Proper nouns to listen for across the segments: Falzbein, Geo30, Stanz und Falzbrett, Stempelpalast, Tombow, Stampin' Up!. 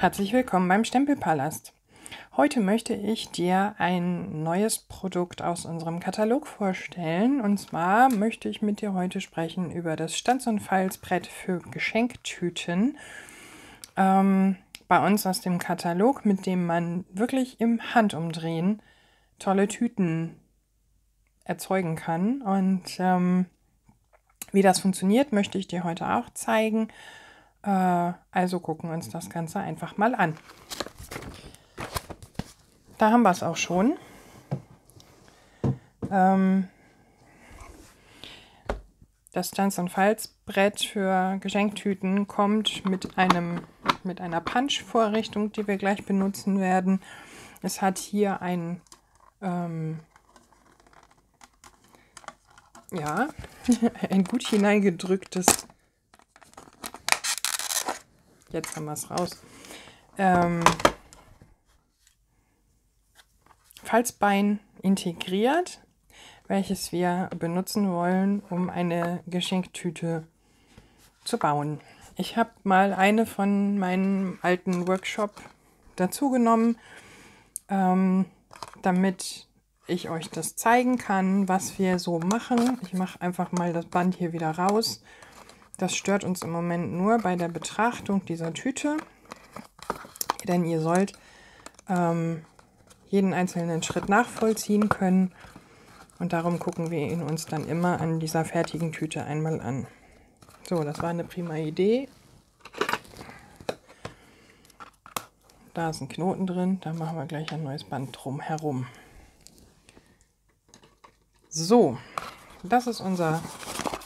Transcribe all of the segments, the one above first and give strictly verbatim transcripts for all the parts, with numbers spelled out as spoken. Herzlich willkommen beim Stempelpalast. Heute möchte ich dir ein neues Produkt aus unserem Katalog vorstellen. Und zwar möchte ich mit dir heute sprechen über das Stanz- und Falzbrett für Geschenktüten. Ähm, bei uns aus dem Katalog, mit dem man wirklich im Handumdrehen tolle Tüten erzeugen kann. Und ähm, wie das funktioniert, möchte ich dir heute auch zeigen. Äh, also gucken wir uns das Ganze einfach mal an. Da haben wir es auch schon. Ähm, das Stanz- und Falzbrett für Geschenktüten kommt mit, einem, mit einer Punch-Vorrichtung, die wir gleich benutzen werden. Es hat hier ein ähm, ja, ein gut hineingedrücktes, jetzt haben wir es raus, ähm, Falzbein integriert, welches wir benutzen wollen, um eine Geschenktüte zu bauen. Ich habe mal eine von meinem alten Workshop dazu genommen, ähm, damit ich euch das zeigen kann, was wir so machen. Ich mache einfach mal das Band hier wieder raus. Das stört uns im Moment nur bei der Betrachtung dieser Tüte, denn ihr sollt ähm, jeden einzelnen Schritt nachvollziehen können und darum gucken wir ihn uns dann immer an dieser fertigen Tüte einmal an. So, das war eine prima Idee. Da ist ein Knoten drin, da machen wir gleich ein neues Band drum herum. So, das ist unser,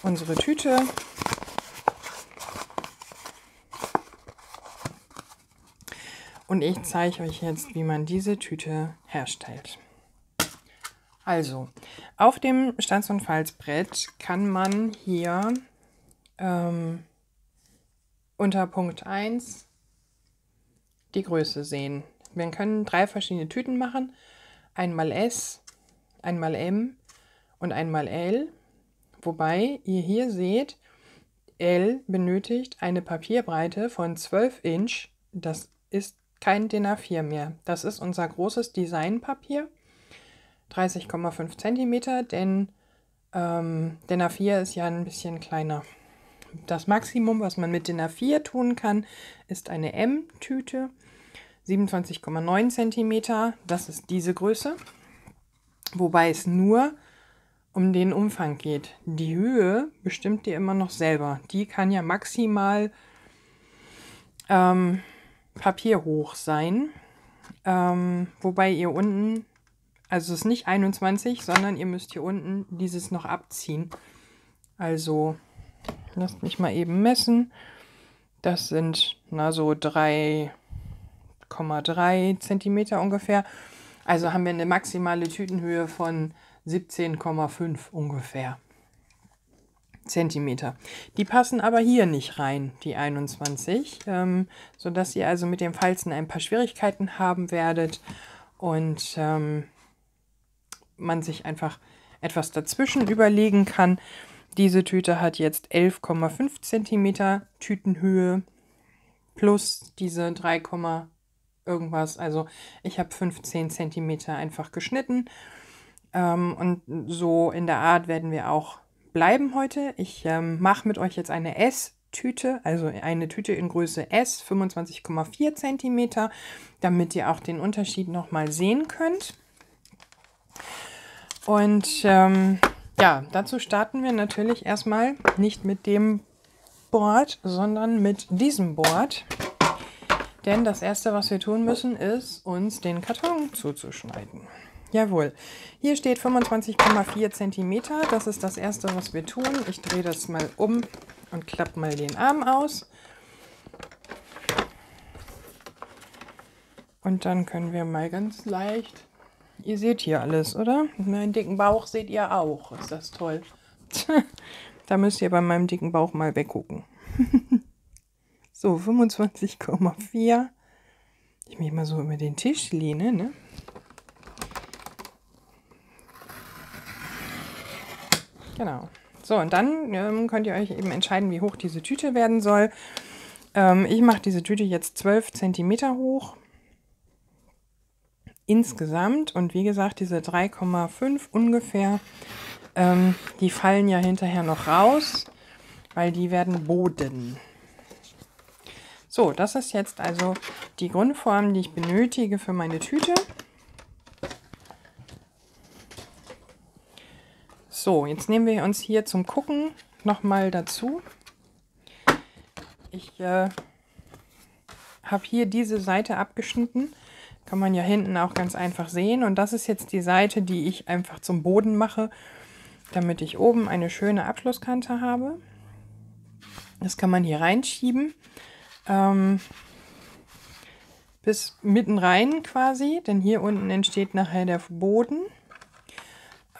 unsere Tüte. Und ich zeige euch jetzt, wie man diese Tüte herstellt. Also, auf dem Stanz- und Falzbrett kann man hier ähm, unter Punkt eins die Größe sehen. Wir können drei verschiedene Tüten machen. Einmal S, einmal M und einmal L. Wobei ihr hier seht, L benötigt eine Papierbreite von zwölf Inch. Das ist kein D I N A vier mehr. Das ist unser großes Designpapier, dreißig Komma fünf Zentimeter, denn ähm, D I N A vier ist ja ein bisschen kleiner. Das Maximum, was man mit D I N A vier tun kann, ist eine M-Tüte, siebenundzwanzig Komma neun Zentimeter, das ist diese Größe, wobei es nur um den Umfang geht. Die Höhe bestimmt ihr immer noch selber. Die kann ja maximal ähm, Papier hoch sein, ähm, wobei ihr unten, also es ist nicht einundzwanzig, sondern ihr müsst hier unten dieses noch abziehen. Also lasst mich mal eben messen. Das sind na so drei Komma drei Zentimeter ungefähr. Also haben wir eine maximale Tütenhöhe von siebzehn Komma fünf ungefähr Zentimeter. Die passen aber hier nicht rein, die einundzwanzig, ähm, sodass ihr also mit dem Falzen ein paar Schwierigkeiten haben werdet und ähm, man sich einfach etwas dazwischen überlegen kann. Diese Tüte hat jetzt elf Komma fünf Zentimeter Tütenhöhe plus diese drei, irgendwas. Also ich habe fünfzehn Zentimeter einfach geschnitten ähm, und so in der Art werden wir auch bleiben heute. Ich ähm, mache mit euch jetzt eine S-Tüte, also eine Tüte in Größe S, fünfundzwanzig Komma vier Zentimeter, damit ihr auch den Unterschied nochmal sehen könnt. Und ähm, ja, dazu starten wir natürlich erstmal nicht mit dem Board, sondern mit diesem Board. Denn das Erste, was wir tun müssen, ist, uns den Karton zuzuschneiden. Jawohl, hier steht fünfundzwanzig Komma vier Zentimeter, das ist das Erste, was wir tun. Ich drehe das mal um und klappe mal den Arm aus. Und dann können wir mal ganz leicht, ihr seht hier alles, oder? Meinen dicken Bauch seht ihr auch, ist das toll. Da müsst ihr bei meinem dicken Bauch mal weggucken. So, fünfundzwanzig Komma vier, ich mich mal so über den Tisch lehne, ne? Genau, So, und dann ähm, könnt ihr euch eben entscheiden, wie hoch diese Tüte werden soll. Ähm, ich mache diese Tüte jetzt zwölf Zentimeter hoch insgesamt. Und wie gesagt, diese drei Komma fünf ungefähr, ähm, die fallen ja hinterher noch raus, weil die werden Boden. So, das ist jetzt also die Grundform, die ich benötige für meine Tüte. So, jetzt nehmen wir uns hier zum Gucken nochmal dazu. Ich äh, habe hier diese Seite abgeschnitten. Kann man ja hinten auch ganz einfach sehen. Und das ist jetzt die Seite, die ich einfach zum Boden mache, damit ich oben eine schöne Abschlusskante habe. Das kann man hier reinschieben, ähm, bis mitten rein quasi, denn hier unten entsteht nachher der Boden.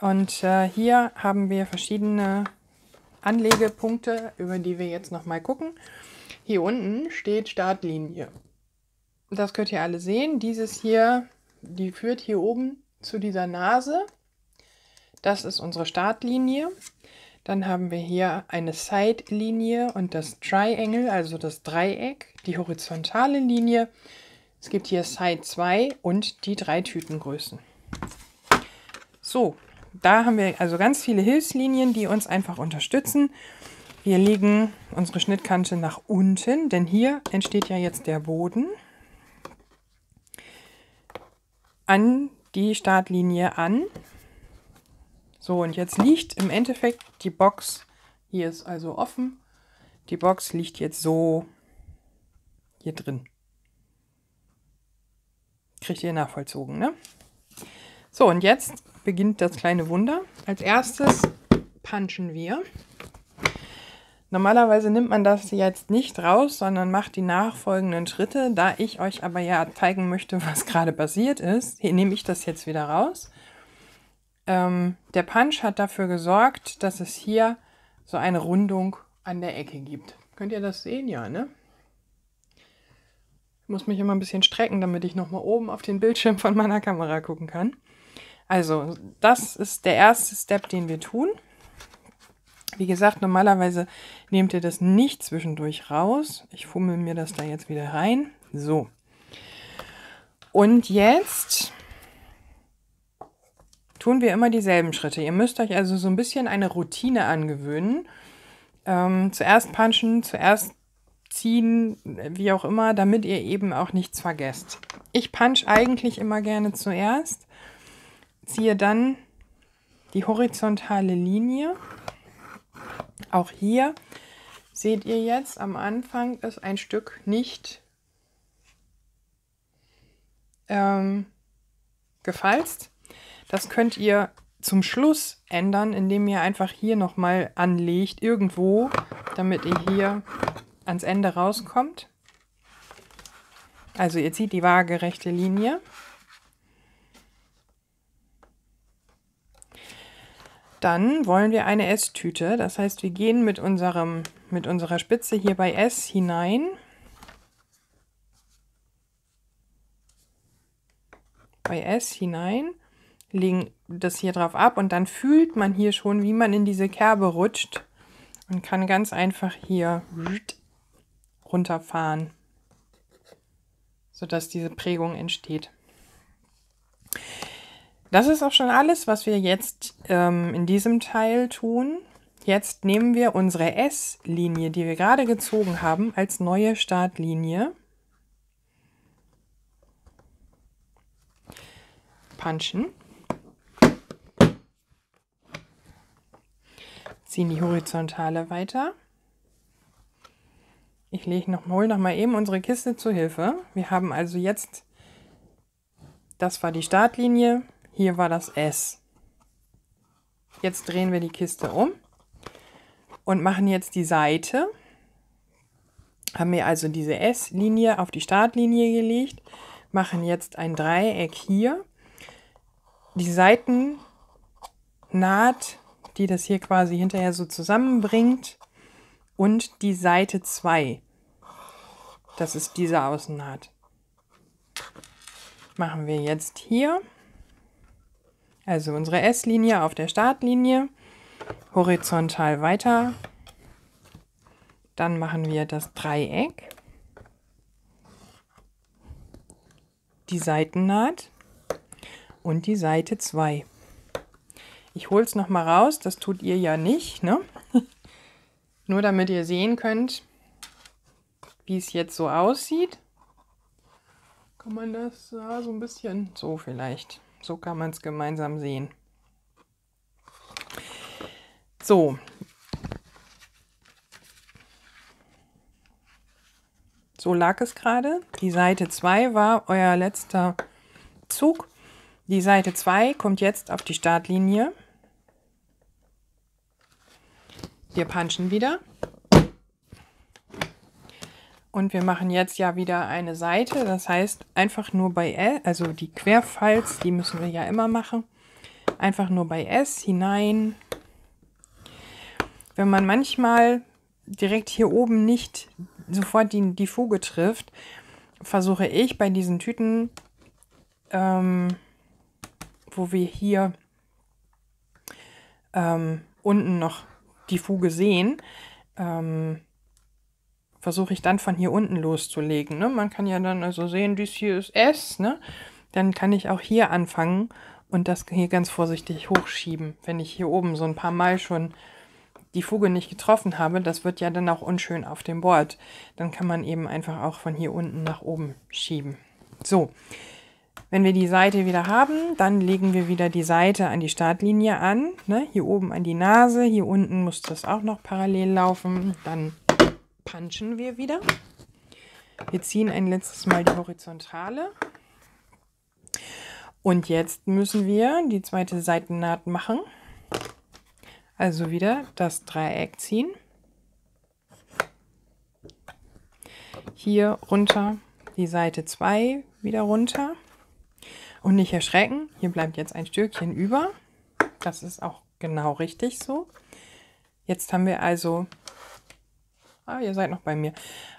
Und äh, hier haben wir verschiedene Anlegepunkte, über die wir jetzt nochmal gucken. Hier unten steht Startlinie. Das könnt ihr alle sehen. Dieses hier, die führt hier oben zu dieser Nase. Das ist unsere Startlinie. Dann haben wir hier eine Side-Linie und das Triangle, also das Dreieck, die horizontale Linie. Es gibt hier Side zwei und die drei Tütengrößen. So, da haben wir also ganz viele Hilfslinien, die uns einfach unterstützen. Wir legen unsere Schnittkante nach unten, denn hier entsteht ja jetzt der Boden, an die Startlinie an. So, und jetzt liegt im Endeffekt die Box, hier ist also offen, die Box liegt jetzt so hier drin. Kriegt ihr nachvollzogen, ne? So, und jetzt beginnt das kleine Wunder. Als erstes punchen wir. Normalerweise nimmt man das jetzt nicht raus, sondern macht die nachfolgenden Schritte. Da ich euch aber ja zeigen möchte, was gerade passiert ist, hier nehme ich das jetzt wieder raus. Ähm, der Punch hat dafür gesorgt, dass es hier so eine Rundung an der Ecke gibt. Könnt ihr das sehen? Ja, ne? Ich muss mich immer ein bisschen strecken, damit ich nochmal oben auf den Bildschirm von meiner Kamera gucken kann. Also, das ist der erste Step, den wir tun. Wie gesagt, normalerweise nehmt ihr das nicht zwischendurch raus. Ich fummel mir das da jetzt wieder rein. So. Und jetzt tun wir immer dieselben Schritte. Ihr müsst euch also so ein bisschen eine Routine angewöhnen. Ähm, zuerst punchen, zuerst ziehen, wie auch immer, damit ihr eben auch nichts vergesst. Ich punch eigentlich immer gerne zuerst, ziehe dann die horizontale Linie. Auch hier seht ihr jetzt, am Anfang ist ein Stück nicht ähm, gefalzt. Das könnt ihr zum Schluss ändern, indem ihr einfach hier nochmal anlegt, irgendwo, damit ihr hier ans Ende rauskommt. Also ihr zieht die waagerechte Linie. Dann wollen wir eine S-Tüte, das heißt, wir gehen mit, unserem, mit unserer Spitze hier bei S hinein. Bei S hinein. Legen das hier drauf ab und dann fühlt man hier schon, wie man in diese Kerbe rutscht und kann ganz einfach hier runterfahren, sodass diese Prägung entsteht. Das ist auch schon alles, was wir jetzt ähm, in diesem Teil tun. Jetzt nehmen wir unsere S-Linie, die wir gerade gezogen haben, als neue Startlinie. Punchen. Ziehen die Horizontale weiter. Ich lege noch, hole noch mal eben unsere Kiste zu Hilfe. Wir haben also jetzt, das war die Startlinie, hier war das S. Jetzt drehen wir die Kiste um und machen jetzt die Seite. Haben wir also diese S-Linie auf die Startlinie gelegt, machen jetzt ein Dreieck hier. Die Seitennaht, die das hier quasi hinterher so zusammenbringt, und die Seite zwei. Das ist diese Außennaht. Machen wir jetzt hier. Also unsere S-Linie auf der Startlinie, horizontal weiter. Dann machen wir das Dreieck, die Seitennaht und die Seite zwei. Ich hole es nochmal raus, das tut ihr ja nicht, ne? Nur damit ihr sehen könnt, wie es jetzt so aussieht. Kann man das ja, so ein bisschen so vielleicht. So kann man es gemeinsam sehen. So. So lag es gerade. Die Seite zwei war euer letzter Zug. Die Seite zwei kommt jetzt auf die Startlinie. Wir punchen wieder. Und wir machen jetzt ja wieder eine Seite. Das heißt, einfach nur bei L, also die Querfalz, die müssen wir ja immer machen. Einfach nur bei S hinein. Wenn man manchmal direkt hier oben nicht sofort die, die Fuge trifft, versuche ich bei diesen Tüten, ähm, wo wir hier ähm, unten noch die Fuge sehen, ähm, versuche ich dann von hier unten loszulegen. Ne? Man kann ja dann also sehen, dies hier ist S, ne? Dann kann ich auch hier anfangen und das hier ganz vorsichtig hochschieben. Wenn ich hier oben so ein paar Mal schon die Fuge nicht getroffen habe, das wird ja dann auch unschön auf dem Board. Dann kann man eben einfach auch von hier unten nach oben schieben. So, wenn wir die Seite wieder haben, dann legen wir wieder die Seite an die Startlinie an. Ne? Hier oben an die Nase, hier unten muss das auch noch parallel laufen. Dann punchen wir wieder. Wir ziehen ein letztes Mal die Horizontale. Und jetzt müssen wir die zweite Seitennaht machen. Also wieder das Dreieck ziehen. Hier runter, die Seite zwei wieder runter. Und nicht erschrecken, hier bleibt jetzt ein Stückchen über. Das ist auch genau richtig so. Jetzt haben wir also, ah, ihr seid noch bei mir,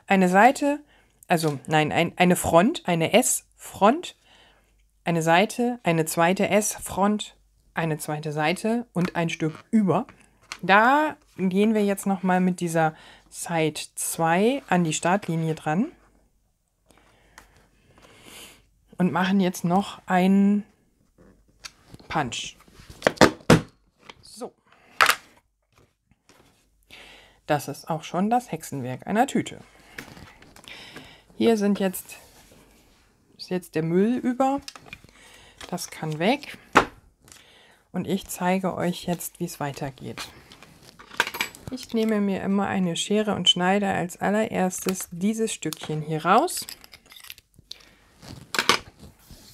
eine Seite, also nein, ein, eine Front, eine S-Front, eine Seite, eine zweite S-Front, eine zweite Seite und ein Stück über. Da gehen wir jetzt nochmal mit dieser Side zwei an die Startlinie dran und machen jetzt noch einen Punch. So. Das ist auch schon das Hexenwerk einer Tüte. Hier sind jetzt, ist jetzt der Müll über. Das kann weg. Und ich zeige euch jetzt, wie es weitergeht. Ich nehme mir immer eine Schere und schneide als allererstes dieses Stückchen hier raus.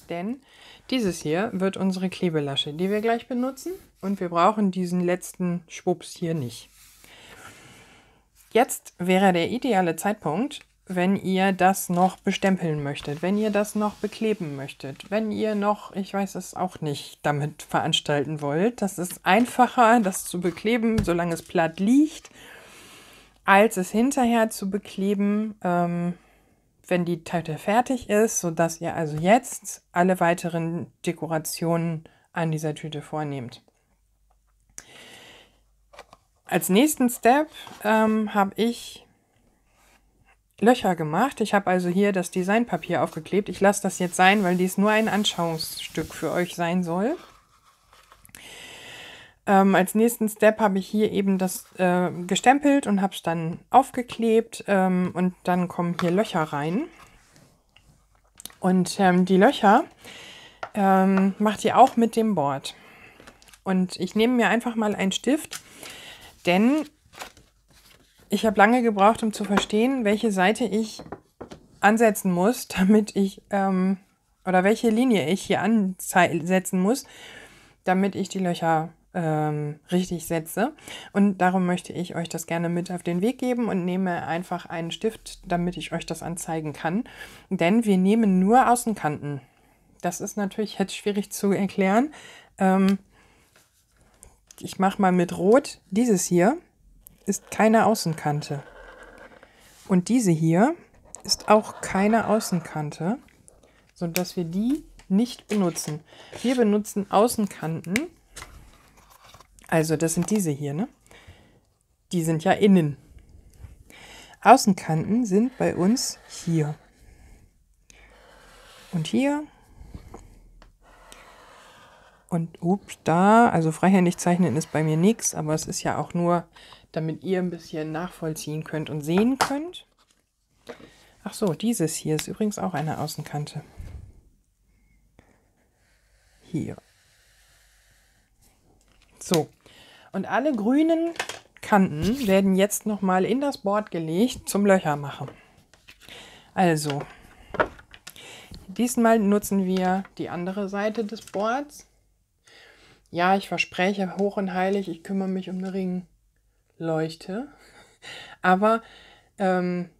Denn dieses hier wird unsere Klebelasche, die wir gleich benutzen. Und wir brauchen diesen letzten Schwupps hier nicht. Jetzt wäre der ideale Zeitpunkt, wenn ihr das noch bestempeln möchtet, wenn ihr das noch bekleben möchtet, wenn ihr noch, ich weiß es auch nicht, damit veranstalten wollt. Das ist einfacher, das zu bekleben, solange es platt liegt, als es hinterher zu bekleben, ähm, wenn die Tüte fertig ist, sodass ihr also jetzt alle weiteren Dekorationen an dieser Tüte vornehmt. Als nächsten Step ähm, habe ich Löcher gemacht. Ich habe also hier das Designpapier aufgeklebt. Ich lasse das jetzt sein, weil dies nur ein Anschauungsstück für euch sein soll. Ähm, als nächsten Step habe ich hier eben das äh, gestempelt und habe es dann aufgeklebt ähm, und dann kommen hier Löcher rein. Und ähm, die Löcher ähm, macht ihr auch mit dem Board. Und ich nehme mir einfach mal einen Stift, denn ich habe lange gebraucht, um zu verstehen, welche Seite ich ansetzen muss, damit ich, ähm, oder welche Linie ich hier ansetzen muss, damit ich die Löcher ähm, richtig setze. Und darum möchte ich euch das gerne mit auf den Weg geben und nehme einfach einen Stift, damit ich euch das anzeigen kann. Denn wir nehmen nur Außenkanten. Das ist natürlich jetzt schwierig zu erklären. Ähm, ich mache mal mit Rot dieses hier. Ist keine Außenkante. Und diese hier ist auch keine Außenkante, sodass wir die nicht benutzen. Wir benutzen Außenkanten Also das sind diese hier, ne? Die sind ja innen. Außenkanten sind bei uns hier. Und hier. Und ups, da. Also freihändig zeichnen ist bei mir nichts, aber es ist ja auch nur, damit ihr ein bisschen nachvollziehen könnt und sehen könnt. Ach so, dieses hier ist übrigens auch eine Außenkante. Hier. So. Und alle grünen Kanten werden jetzt nochmal in das Board gelegt zum Löcher machen. Also, diesmal nutzen wir die andere Seite des Boards. Ja, ich verspreche hoch und heilig, ich kümmere mich um eine Ringleuchte. Aber ähm,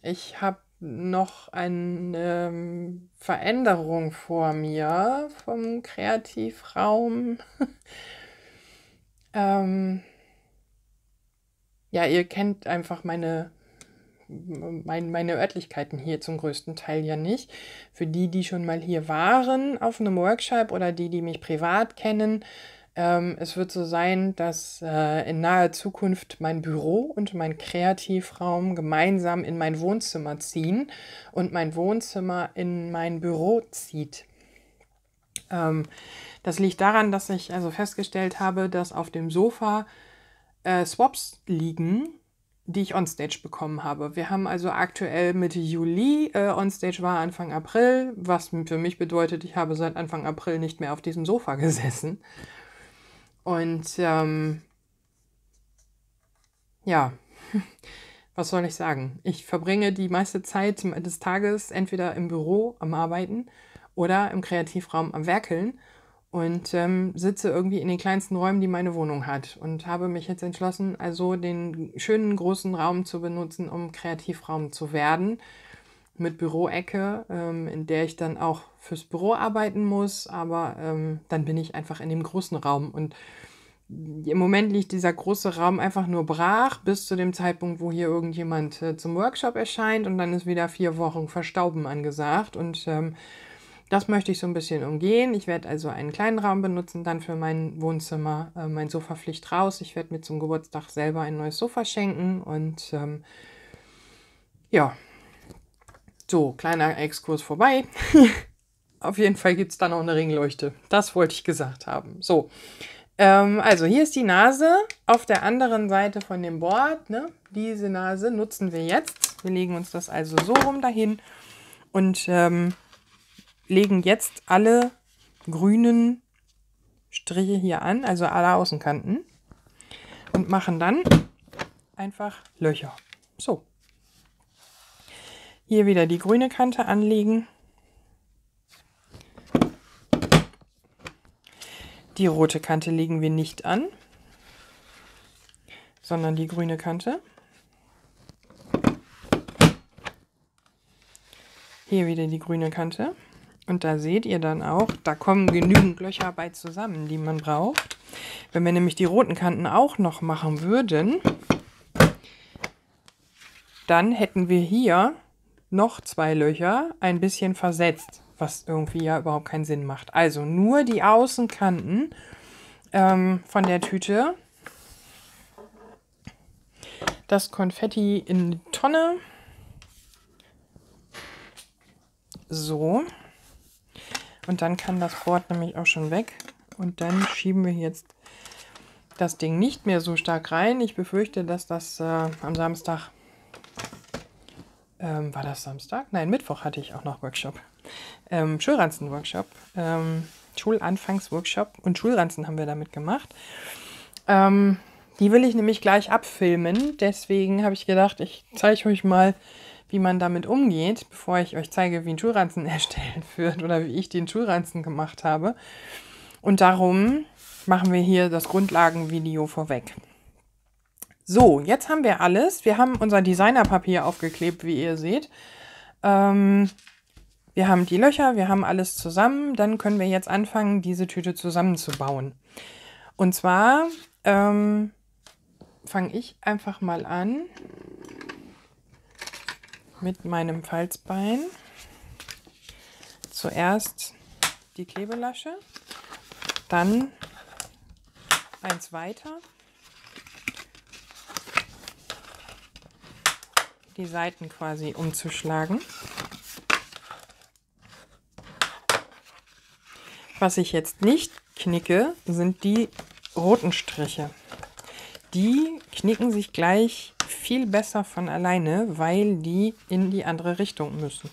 ich habe noch eine Veränderung vor mir vom Kreativraum. ähm, ja, ihr kennt einfach meine, mein, meine Örtlichkeiten hier zum größten Teil ja nicht. Für die, die schon mal hier waren auf einem Workshop oder die, die mich privat kennen, ähm, es wird so sein, dass äh, in naher Zukunft mein Büro und mein Kreativraum gemeinsam in mein Wohnzimmer ziehen und mein Wohnzimmer in mein Büro zieht. Ähm, das liegt daran, dass ich also festgestellt habe, dass auf dem Sofa Äh, Swaps liegen, die ich onstage bekommen habe. Wir haben also aktuell Mitte Juli, äh, onstage war Anfang April, was für mich bedeutet, ich habe seit Anfang April nicht mehr auf diesem Sofa gesessen. Und ähm, ja, was soll ich sagen? Ich verbringe die meiste Zeit des Tages entweder im Büro am Arbeiten oder im Kreativraum am Werkeln. Und ähm, sitze irgendwie in den kleinsten Räumen, die meine Wohnung hat. Und habe mich jetzt entschlossen, also den schönen großen Raum zu benutzen, um Kreativraum zu werden. Mit Büroecke, ähm, in der ich dann auch fürs Büro arbeiten muss. Aber ähm, dann bin ich einfach in dem großen Raum. Und im Moment liegt dieser große Raum einfach nur brach, bis zu dem Zeitpunkt, wo hier irgendjemand äh, zum Workshop erscheint. Und dann ist wieder vier Wochen Verstauben angesagt. Und Ähm, Das möchte ich so ein bisschen umgehen. Ich werde also einen kleinen Raum benutzen, dann für mein Wohnzimmer. Äh, mein Sofa fliegt raus. Ich werde mir zum Geburtstag selber ein neues Sofa schenken. Und ähm, ja, so, kleiner Exkurs vorbei. Auf jeden Fall gibt es da noch eine Ringleuchte. Das wollte ich gesagt haben. So, ähm, also hier ist die Nase auf der anderen Seite von dem Board, ne? Diese Nase nutzen wir jetzt. Wir legen uns das also so rum dahin und Ähm, legen jetzt alle grünen Striche hier an, also alle Außenkanten, und machen dann einfach Löcher. So. Hier wieder die grüne Kante anlegen. Die rote Kante legen wir nicht an, sondern die grüne Kante. Hier wieder die grüne Kante. Und da seht ihr dann auch, da kommen genügend Löcher bei zusammen, die man braucht. Wenn wir nämlich die roten Kanten auch noch machen würden, dann hätten wir hier noch zwei Löcher ein bisschen versetzt, was irgendwie ja überhaupt keinen Sinn macht. Also nur die Außenkanten ähm, von der Tüte, das Konfetti in die Tonne, so. Und dann kann das Board nämlich auch schon weg. Und dann schieben wir jetzt das Ding nicht mehr so stark rein. Ich befürchte, dass das äh, am Samstag, ähm, war das Samstag? Nein, Mittwoch hatte ich auch noch Workshop. Ähm, Schulranzen-Workshop, ähm, Schulanfangs-Workshop und Schulranzen haben wir damit gemacht. Ähm, die will ich nämlich gleich abfilmen. Deswegen habe ich gedacht, ich zeige euch mal, wie man damit umgeht, bevor ich euch zeige, wie ein Schulranzen erstellt wird oder wie ich den Schulranzen gemacht habe. Und darum machen wir hier das Grundlagenvideo vorweg. So, jetzt haben wir alles. Wir haben unser Designerpapier aufgeklebt, wie ihr seht. Ähm, wir haben die Löcher, wir haben alles zusammen. Dann können wir jetzt anfangen, diese Tüte zusammenzubauen. Und zwar ähm, fange ich einfach mal an mit meinem Falzbein. Zuerst die Klebelasche, dann eins weiter. Die Seiten quasi umzuschlagen. Was ich jetzt nicht knicke, sind die roten Striche. Die knicken sich gleich viel besser von alleine, weil die in die andere Richtung müssen.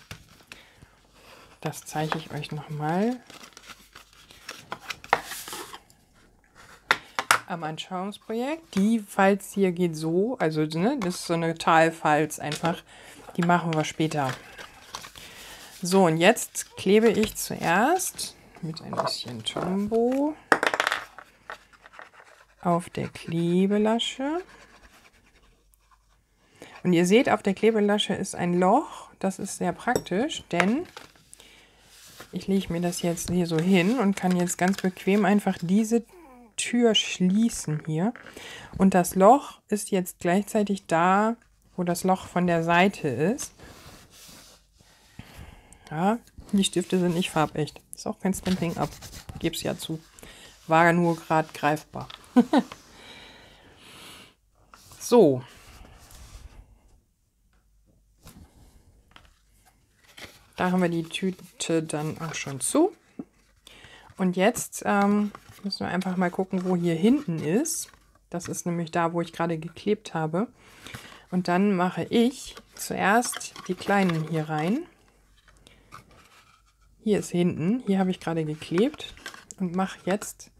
Das zeige ich euch nochmal. Am Anschauungsprojekt. Die Falz hier geht so, also ne, das ist so eine Talfalz einfach. Die machen wir später. So, und jetzt klebe ich zuerst mit ein bisschen Tombow auf der Klebelasche. Und ihr seht, auf der Klebelasche ist ein Loch. Das ist sehr praktisch, denn ich lege mir das jetzt hier so hin und kann jetzt ganz bequem einfach diese Tür schließen hier. Und das Loch ist jetzt gleichzeitig da, wo das Loch von der Seite ist. Ja, die Stifte sind nicht farbecht. Ist auch kein Stamping Up. Geb's ja zu. War nur gerade greifbar. So. Da haben wir die Tüte dann auch schon zu. Und jetzt ähm, müssen wir einfach mal gucken, wo hier hinten ist. Das ist nämlich da, wo ich gerade geklebt habe. Und dann mache ich zuerst die kleinen hier rein. Hier ist hinten, hier habe ich gerade geklebt und mache jetzt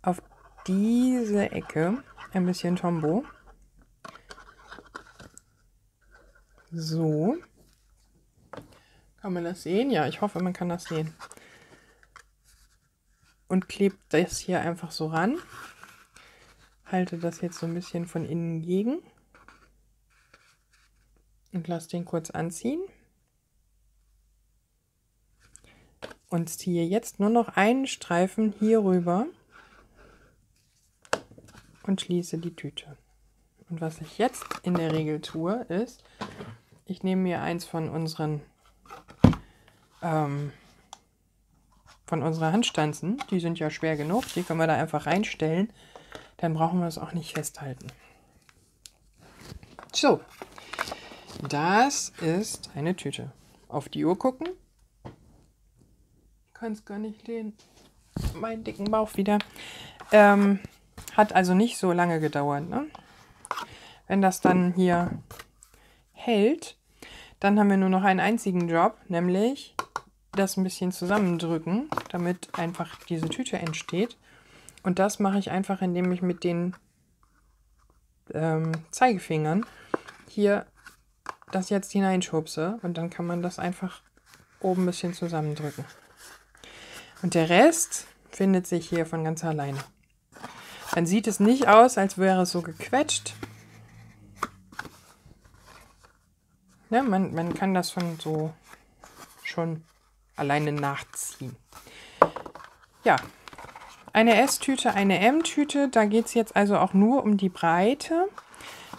auf diese Ecke ein bisschen Tombow. So. Kann man das sehen? Ja, ich hoffe, man kann das sehen. Und klebt das hier einfach so ran. Halte das jetzt so ein bisschen von innen gegen. Und lasse den kurz anziehen. Und ziehe jetzt nur noch einen Streifen hier rüber und schließe die Tüte. Und was ich jetzt in der Regel tue, ist, ich nehme mir eins von unseren ähm, von unserer Handstanzen. Die sind ja schwer genug, die können wir da einfach reinstellen. Dann brauchen wir es auch nicht festhalten. So, das ist eine Tüte. Auf die Uhr gucken. Ich kann es gar nicht lehnen. Meinen dicken Bauch wieder. Ähm, hat also nicht so lange gedauert. Ne? Wenn das dann hier hält, dann haben wir nur noch einen einzigen Job, nämlich das ein bisschen zusammendrücken, damit einfach diese Tüte entsteht. Und das mache ich einfach, indem ich mit den ähm, Zeigefingern hier das jetzt hineinschubse. Und dann kann man das einfach oben ein bisschen zusammendrücken. Und der Rest findet sich hier von ganz alleine. Dann sieht es nicht aus, als wäre es so gequetscht. Ne, man, man kann das von so schon alleine nachziehen. Ja, eine S-Tüte, eine M-Tüte. Da geht es jetzt also auch nur um die Breite.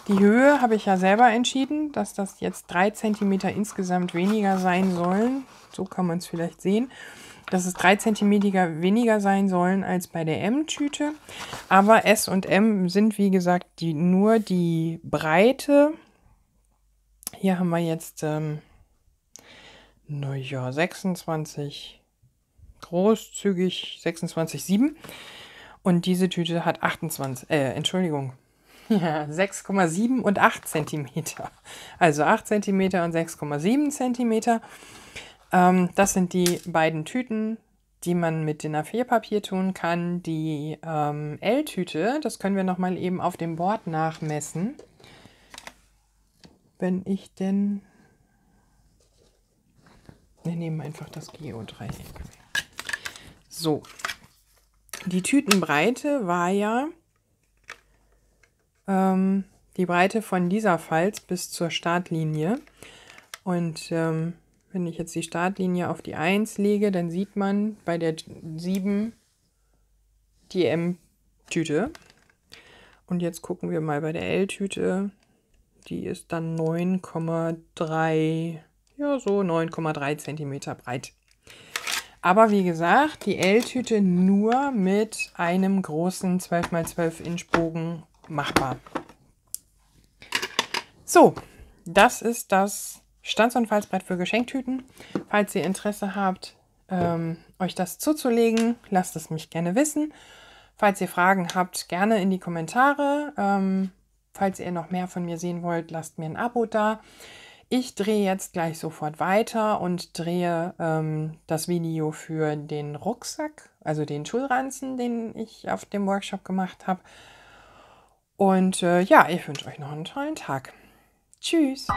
Die Höhe habe ich ja selber entschieden, dass das jetzt drei Zentimeter insgesamt weniger sein sollen. So kann man es vielleicht sehen. Dass es drei Zentimeter weniger sein sollen als bei der M-Tüte. Aber S und M sind, wie gesagt, die, nur die Breite. Hier haben wir jetzt ähm, naja, sechsundzwanzig, großzügig sechsundzwanzig Komma sieben. Und diese Tüte hat achtundzwanzig, äh, Entschuldigung, ja, sechs Komma sieben und acht Zentimeter. Also acht Zentimeter und sechs Komma sieben Zentimeter. Das sind die beiden Tüten, die man mit DIN A vier Papier tun kann. Die ähm, L-Tüte, das können wir nochmal eben auf dem Board nachmessen. Wenn ich denn... Wir nehmen einfach das Geo dreißig. So, die Tütenbreite war ja ähm, die Breite von dieser Falz bis zur Startlinie. Und... Ähm, Wenn ich jetzt die Startlinie auf die eins lege, dann sieht man bei der sieben die M-Tüte. Und jetzt gucken wir mal bei der L-Tüte. Die ist dann neun Komma drei, ja so neun Komma drei Zentimeter breit. Aber wie gesagt, die L-Tüte nur mit einem großen zwölf mal zwölf Inch Bogen machbar. So, das ist das Stanz- und Falzbrett für Geschenktüten. Falls ihr Interesse habt, ähm, euch das zuzulegen, lasst es mich gerne wissen. Falls ihr Fragen habt, gerne in die Kommentare. Ähm, falls ihr noch mehr von mir sehen wollt, lasst mir ein Abo da. Ich drehe jetzt gleich sofort weiter und drehe ähm, das Video für den Rucksack, also den Schulranzen, den ich auf dem Workshop gemacht habe. Und äh, ja, ich wünsche euch noch einen tollen Tag. Tschüss!